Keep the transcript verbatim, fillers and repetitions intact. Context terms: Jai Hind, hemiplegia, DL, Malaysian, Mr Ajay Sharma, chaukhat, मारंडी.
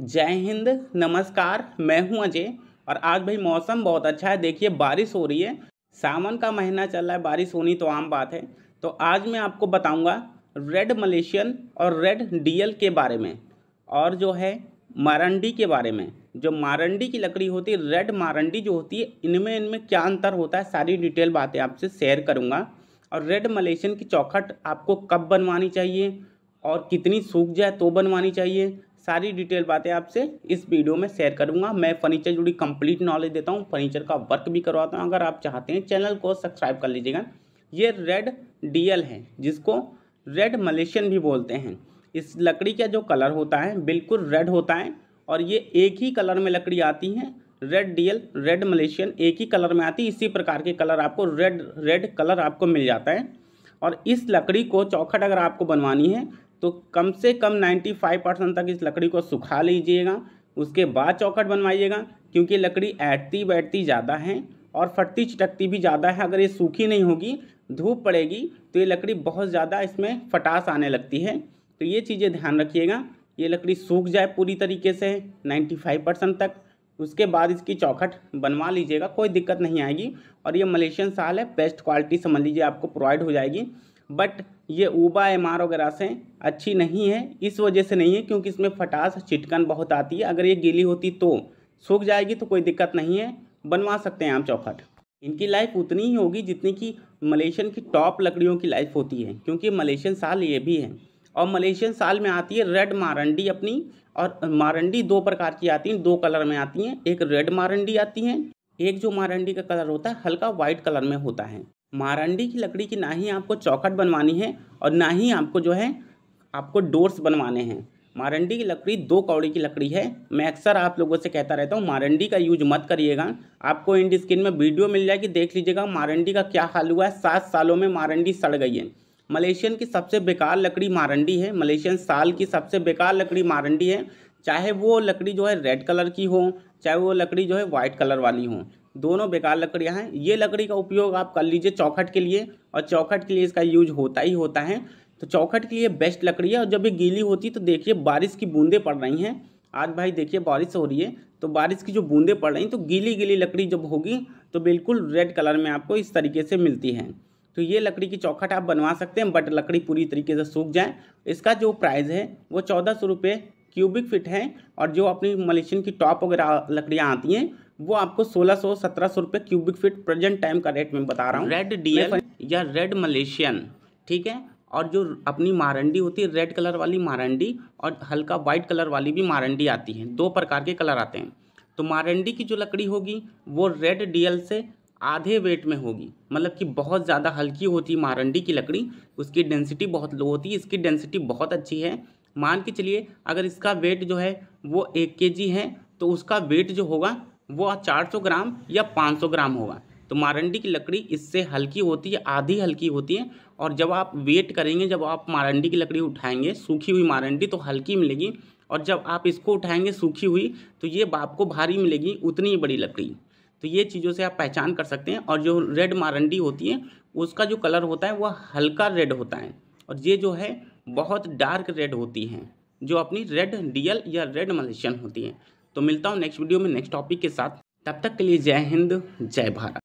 जय हिंद। नमस्कार, मैं हूं अजय और आज भाई मौसम बहुत अच्छा है। देखिए बारिश हो रही है, सावन का महीना चल रहा है, बारिश होनी तो आम बात है। तो आज मैं आपको बताऊंगा रेड मलेशियन और रेड डीएल के बारे में और जो है मारंडी के बारे में। जो मारंडी की लकड़ी होती है, रेड मारंडी जो होती है, इनमें इनमें क्या अंतर होता है, सारी डिटेल बातें आपसे शेयर करूँगा। और रेड मलेशियन की चौखट आपको कब बनवानी चाहिए और कितनी सूख जाए तो बनवानी चाहिए, सारी डिटेल बातें आपसे इस वीडियो में शेयर करूंगा। मैं फर्नीचर जुड़ी कंप्लीट नॉलेज देता हूं, फर्नीचर का वर्क भी करवाता हूं। अगर आप चाहते हैं चैनल को सब्सक्राइब कर लीजिएगा। ये रेड डीएल है जिसको रेड मलेशियन भी बोलते हैं। इस लकड़ी का जो कलर होता है बिल्कुल रेड होता है और ये एक ही कलर में लकड़ी आती है। रेड डीएल रेड मलेशियन एक ही कलर में आती है। इसी प्रकार के कलर आपको रेड रेड कलर आपको मिल जाता है। और इस लकड़ी को चौखट अगर आपको बनवानी है तो कम से कम पचानवे परसेंट तक इस लकड़ी को सुखा लीजिएगा, उसके बाद चौखट बनवाइएगा। क्योंकि लकड़ी ऐटती बैठती ज़्यादा है और फटती चिटकती भी ज़्यादा है। अगर ये सूखी नहीं होगी, धूप पड़ेगी तो ये लकड़ी बहुत ज़्यादा इसमें फटास आने लगती है। तो ये चीज़ें ध्यान रखिएगा, ये लकड़ी सूख जाए पूरी तरीके से पचानवे परसेंट तक, उसके बाद इसकी चौखट बनवा लीजिएगा, कोई दिक्कत नहीं आएगी। और ये मलेशियन साल है, बेस्ट क्वालिटी समझ लीजिए आपको प्रोवाइड हो जाएगी। बट ये ऊबा एम आर वगैरह से अच्छी नहीं है, इस वजह से नहीं है क्योंकि इसमें फटास चिटकन बहुत आती है। अगर ये गीली होती तो सूख जाएगी, तो कोई दिक्कत नहीं है, बनवा सकते हैं आप चौखट। इनकी लाइफ उतनी ही होगी जितनी कि मलेशियन की टॉप लकड़ियों की लाइफ होती है, क्योंकि मलेशियन साल ये भी है। और मलेशियन साल में आती है रेड मारंडी अपनी, और मारंडी दो प्रकार की आती हैं, दो कलर में आती हैं। एक रेड मारंडी आती है, एक जो मारंडी का कलर होता है हल्का वाइट कलर में होता है। मारंडी की लकड़ी की ना ही आपको चौखट बनवानी है और ना ही आपको जो है आपको डोर्स बनवाने हैं। मारंडी की लकड़ी दो कौड़ी की लकड़ी है। मैं अक्सर आप लोगों से कहता रहता हूँ मारंडी का यूज मत करिएगा। आपको इंड स्क्रीन में वीडियो मिल जाएगी, देख लीजिएगा मारंडी का क्या हाल हुआ है। सात सालों में मारंडी सड़ गई है। मलेशियन की सबसे बेकार लकड़ी मारंडी है, मलेशियन साल की सबसे बेकार लकड़ी मारंडी है। चाहे वो लकड़ी जो है रेड कलर की हो, चाहे वो लकड़ी जो है वाइट कलर वाली हो, दोनों बेकार लकड़ियां हैं। ये लकड़ी का उपयोग आप कर लीजिए चौखट के लिए, और चौखट के लिए इसका यूज होता ही होता है। तो चौखट के लिए बेस्ट लकड़ी है। और जब ये गीली होती तो देखिए बारिश की बूंदें पड़ रही हैं। आज भाई देखिए बारिश हो रही है, तो बारिश की जो बूंदें पड़ रही हैं तो गीली गीली लकड़ी जब होगी तो बिल्कुल रेड कलर में आपको इस तरीके से मिलती है। तो ये लकड़ी की चौखट आप बनवा सकते हैं, बट लकड़ी पूरी तरीके से सूख जाए। इसका जो प्राइस है वो चौदह सौ रुपये क्यूबिक फिट है। और जो अपनी मलेशियन की टॉप वगैरह लकड़ियाँ आती हैं वो आपको सोलह सौ सत्रह सौ रुपये क्यूबिक फीट प्रेजेंट टाइम का रेट में बता रहा हूँ। रेड डीएल या रेड मलेशियन, ठीक है। और जो अपनी मारंडी होती है रेड कलर वाली मारंडी और हल्का वाइट कलर वाली भी मारंडी आती है, दो प्रकार के कलर आते हैं। तो मारंडी की जो लकड़ी होगी वो रेड डीएल से आधे वेट में होगी, मतलब कि बहुत ज़्यादा हल्की होती है मारंडी की लकड़ी, उसकी डेंसिटी बहुत लो होती है। इसकी डेंसिटी बहुत अच्छी है। मान के चलिए अगर इसका वेट जो है वो एक के जी है तो उसका वेट जो होगा वो चार सौ ग्राम या पाँच सौ ग्राम होगा। तो मारंडी की लकड़ी इससे हल्की होती है, आधी हल्की होती है। और जब आप वेट करेंगे, जब आप मारंडी की लकड़ी उठाएंगे सूखी हुई मारंडी तो हल्की मिलेगी, और जब आप इसको उठाएंगे सूखी हुई तो ये आपको भारी मिलेगी, उतनी बड़ी लकड़ी। तो ये चीज़ों से आप पहचान कर सकते हैं। और जो रेड मारंडी होती है उसका जो कलर होता है वह हल्का रेड होता है, और ये जो है बहुत डार्क रेड होती है जो अपनी रेड डीएल या रेड मलेशियन होती है। तो मिलता हूँ नेक्स्ट वीडियो में नेक्स्ट टॉपिक के साथ। तब तक के लिए जय हिंद, जय भारत।